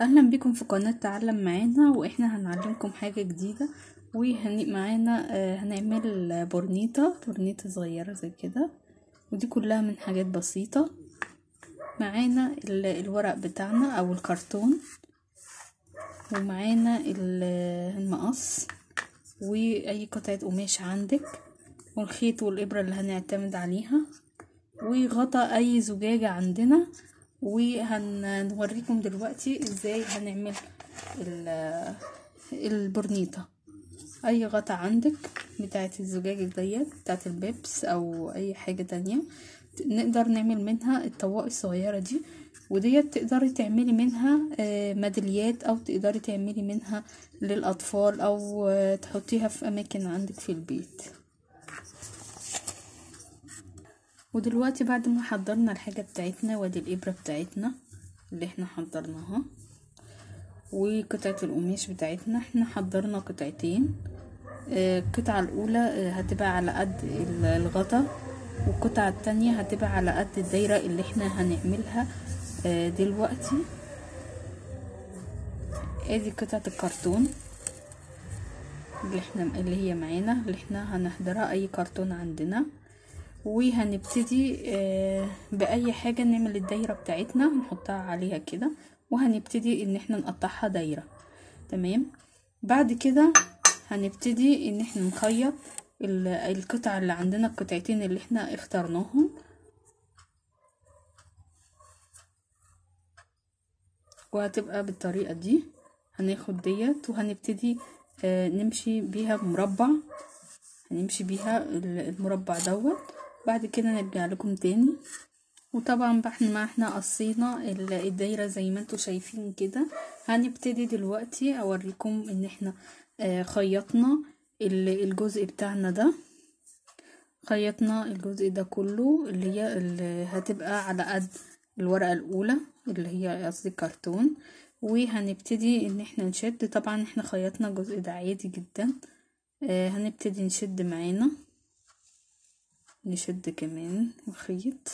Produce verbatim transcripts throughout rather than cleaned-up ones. اهلا بكم في قناة تعلم معانا. واحنا هنعلمكم حاجة جديدة وهن معانا هنعمل بورنيطة بورنيطة صغيرة زي كده، ودي كلها من حاجات بسيطة. معانا الورق بتاعنا او الكرتون، ومعانا المقص واي قطعة قماش عندك، والخيط والابرة اللي هنعتمد عليها، وغطا اي زجاجة عندنا. وهنوريكم دلوقتي ازاي هنعمل البورنيطة. اي غطا عندك بتاعة الزجاجة ديت بتاعة البيبس او اي حاجة تانية نقدر نعمل منها الطواقي الصغيرة دي، وديت تقدري تعملي منها ميداليات او تقدري تعملي منها للاطفال او تحطيها في اماكن عندك في البيت. ودلوقتي بعد ما حضرنا الحاجة بتاعتنا، وادي الابرة بتاعتنا اللي احنا حضرناها وقطعة القماش بتاعتنا. احنا حضرنا قطعتين، القطعة الاولى هتبقى على قد الغطا، والقطعة التانية هتبقى على قد الدايرة اللي احنا هنعملها دلوقتي. ادي قطعة الكرتون اللي احنا اللي هي معانا اللي احنا هنحضرها اي كرتون عندنا، وهنبتدي باي حاجه نعمل الدايره بتاعتنا نحطها عليها كده، وهنبتدي ان احنا نقطعها دايره. تمام، بعد كده هنبتدي ان احنا نخيط القطعه اللي عندنا، القطعتين اللي احنا اخترناهم. وهتبقى بالطريقه دي، هناخد ديت وهنبتدي نمشي بيها مربع، هنمشي بيها المربع دوت. بعد كده نرجع لكم تاني. وطبعا بعد ما احنا قصينا الدايره زي ما انتم شايفين كده، هنبتدي دلوقتي اوريكم ان احنا خيطنا الجزء بتاعنا ده، خيطنا الجزء ده كله اللي هي اللي هتبقى على قد الورقه الاولى اللي هي قصدي كرتون. وهنبتدي ان احنا نشد. طبعا احنا خيطنا الجزء ده عادي جدا، هنبتدي نشد معانا، نشد كمان الخيط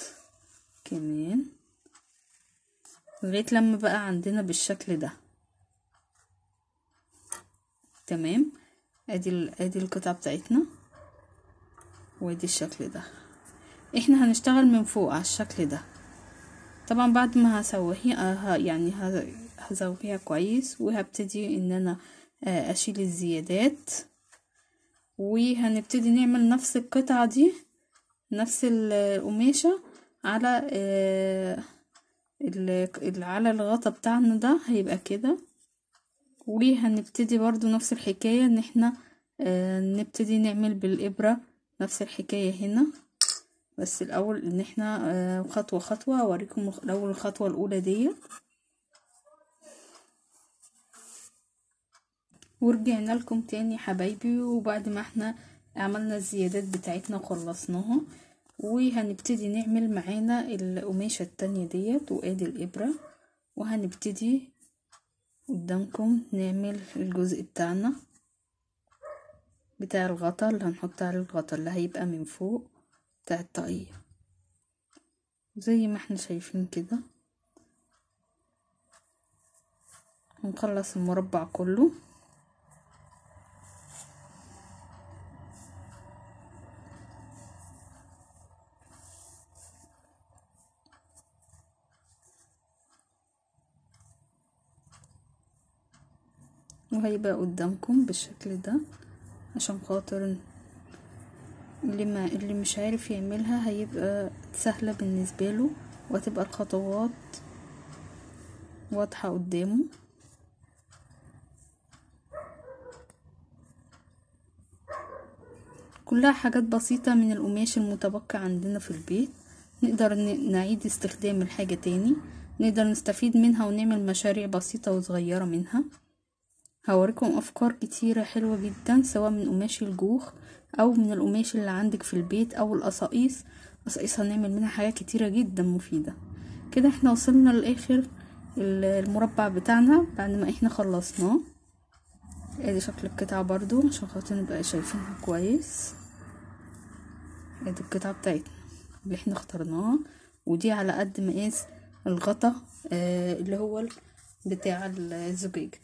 كمان لغايه لما بقى عندنا بالشكل ده. تمام، ادي ادي القطعه بتاعتنا وادي الشكل ده. احنا هنشتغل من فوق على الشكل ده. طبعا بعد ما هسويها يعني هسويها كويس، وهبتدي ان انا اشيل الزيادات. وهنبتدي نعمل نفس القطعه دي، نفس القماشة على على الغطا بتاعنا ده، هيبقى كده. وهنبتدي برضو نفس الحكاية، ان احنا نبتدي نعمل بالإبرة نفس الحكاية هنا. بس الاول ان احنا خطوة خطوة اوريكم الاول الخطوة الاولى دي. ورجعنا لكم تاني حبايبي، وبعد ما احنا عملنا الزيادات بتاعتنا وخلصناها، وهنبتدي نعمل معانا القماشة التانية ديت. وادي الابرة، وهنبتدي قدامكم نعمل الجزء بتاعنا بتاع الغطا اللي هنحط على الغطا اللي هيبقى من فوق بتاع الطاقية زي ما احنا شايفين كده. هنخلص المربع كله. وهيبقى قدامكم بالشكل ده، عشان خاطر اللي ما اللي مش عارف يعملها هيبقى سهله بالنسبه له، وهتبقى الخطوات واضحه قدامه. كلها حاجات بسيطه من القماش المتبقي عندنا في البيت، نقدر نعيد استخدام الحاجه تاني، نقدر نستفيد منها ونعمل مشاريع بسيطه وصغيره منها. هوريكم افكار كتيره حلوه جدا، سواء من قماش الجوخ او من القماش اللي عندك في البيت او القصاقيص. القصاقيص هنعمل منها حاجات كتيره جدا مفيده. كده احنا وصلنا لاخر المربع بتاعنا بعد ما احنا خلصناه. ادي شكل القطعه برضو عشان خاطر نبقى شايفينها كويس. ادي القطعه بتاعتنا اللي احنا اخترناها، ودي على قد مقاس الغطا اللي هو بتاع الزجاج.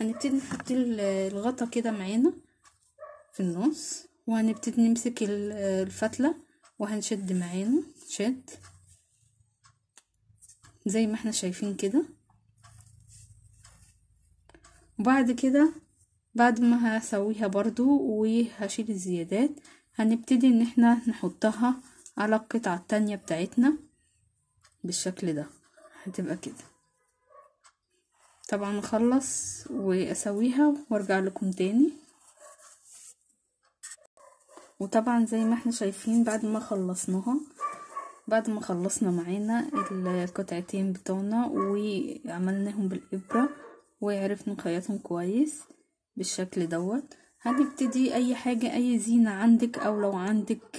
هنبتدي نحط الغطا كده معانا في النص، وهنبتدي نمسك الفتله وهنشد معانا شد زي ما احنا شايفين كده. وبعد كده بعد ما هسويها برضو وهشيل الزيادات، هنبتدي ان احنا نحطها على القطعة التانية بتاعتنا بالشكل ده. هتبقى كده طبعا. نخلص واسويها وارجع لكم تاني. وطبعا زي ما احنا شايفين بعد ما خلصناها، بعد ما خلصنا معانا القطعتين بتوعنا وعملناهم بالابرة وعرفنا نخيطهم كويس بالشكل دوت، هنبتدي اي حاجة اي زينة عندك، او لو عندك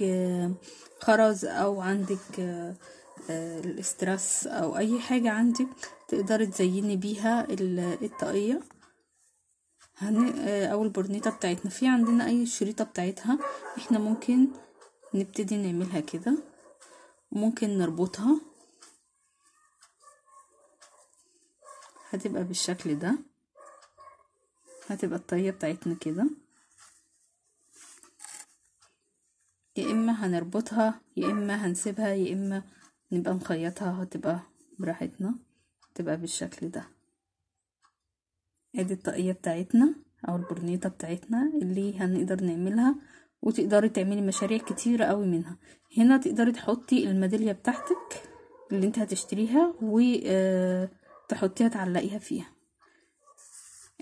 خرز او عندك الاسترس او اي حاجة عندك تقدري تزيني بيها الطاقية او البرنيطة بتاعتنا. في عندنا اي شريطة بتاعتها احنا ممكن نبتدي نعملها كده، ممكن نربطها. هتبقى بالشكل ده، هتبقى الطاقية بتاعتنا كده. يا اما هنربطها يا اما هنسيبها يا اما نبقى نخيطها، هتبقى براحتنا. هتبقى بالشكل ده. ادي الطاقية بتاعتنا او البرنيطة بتاعتنا اللي هنقدر نعملها، وتقدري تعملي مشاريع كتيرة قوي منها. هنا تقدري تحطي الميدالية بتاعتك اللي انت هتشتريها وتحطيها تعلقيها فيها.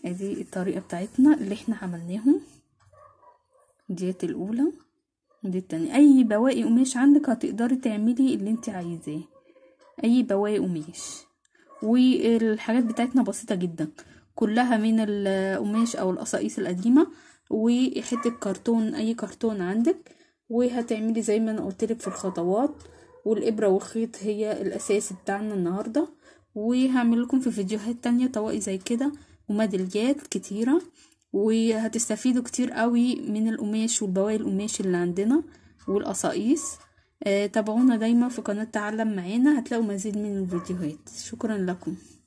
ادي الطريقة بتاعتنا اللي احنا عملناهم، ديت الاولى ودي التانية. اي بواقي قماش عندك هتقدري تعملي اللي انت عايزاه، اي بواقي قماش. والحاجات بتاعتنا بسيطة جدا، كلها من القماش او القصاقيس القديمة وحته كرتون، اي كرتون عندك. وهتعملي زي ما انا قلتلك في الخطوات، والابره والخيط هي الاساس بتاعنا النهارده. وهعمل لكم في فيديوهات تانية طواقي زي كده وميداليات كتيره، وهتستفيدوا كتير قوي من القماش والبواقي القماش اللي عندنا والقصاقيس. آه تابعونا دايما في قناه تعلم معانا، هتلاقوا مزيد من الفيديوهات. شكرا لكم.